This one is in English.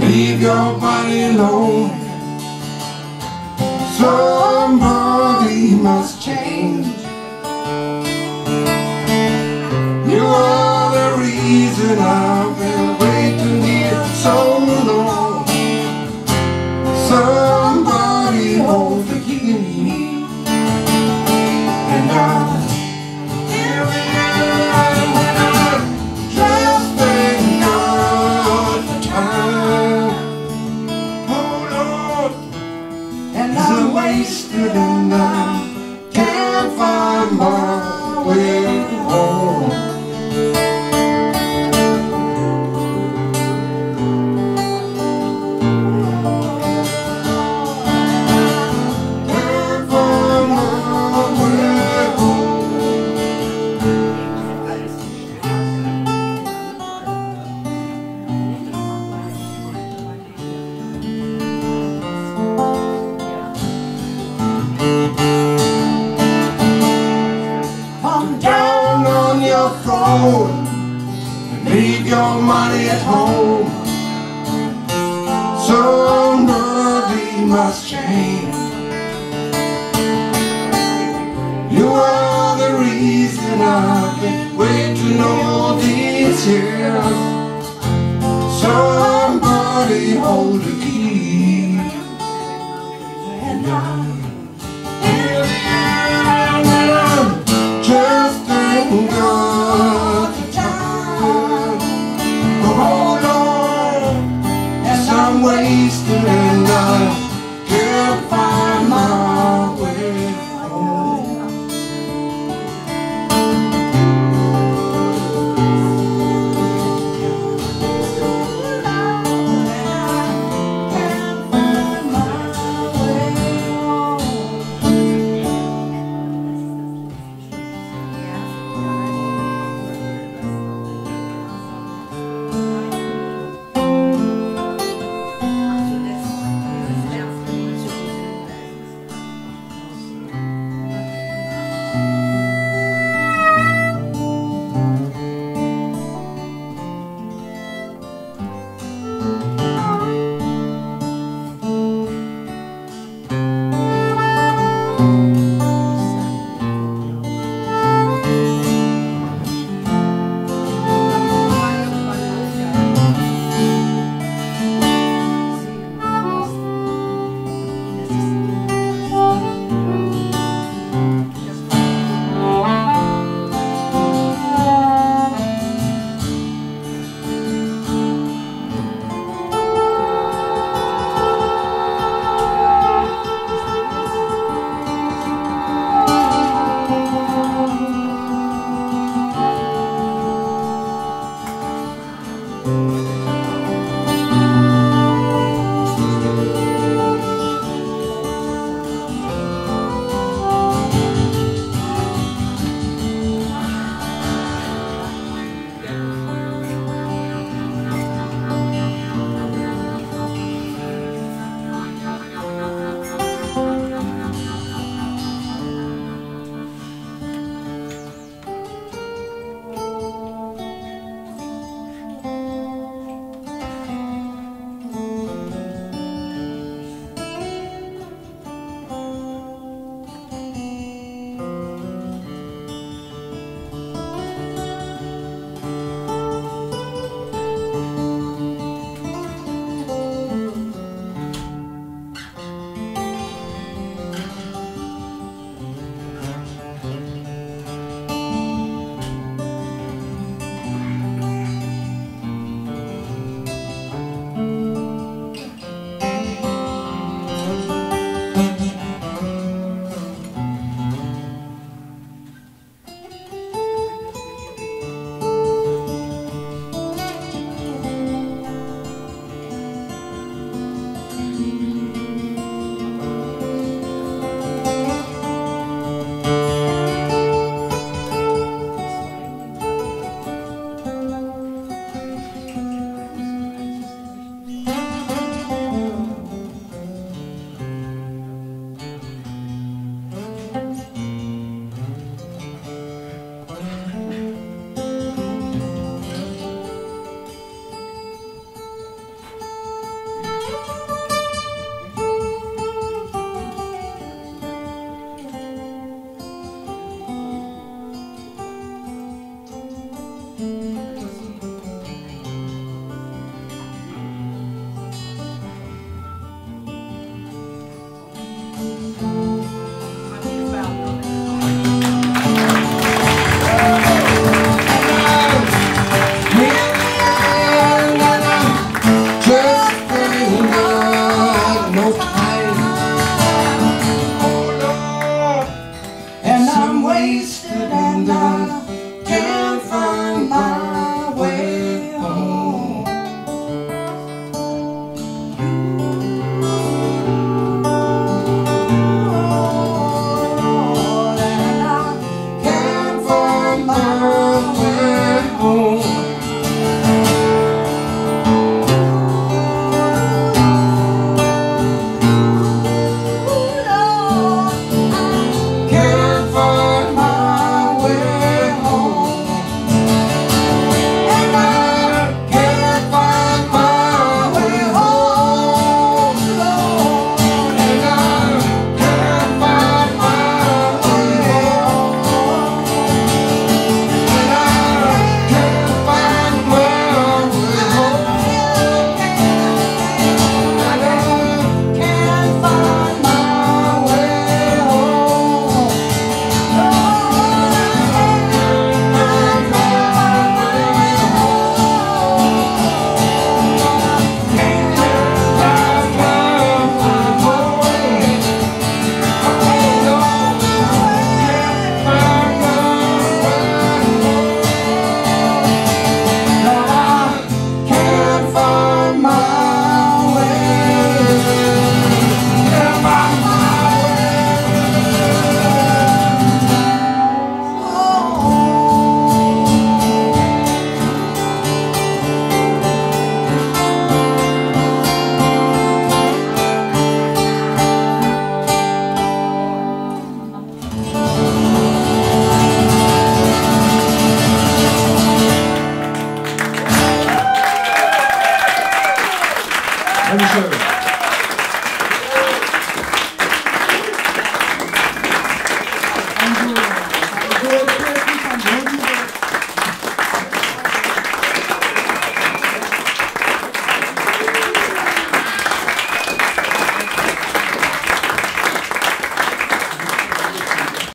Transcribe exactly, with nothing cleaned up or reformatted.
Leave your body alone. Somebody must change. You are the reason I've been waiting here so long. Somebody won't forgive me, and I wasted and I can't find my way home. Can't find my way home. Leave your money at home. Somebody must change. You are the reason I've been waiting all these years. Somebody hold the key, and I wasted and I can't find my way home.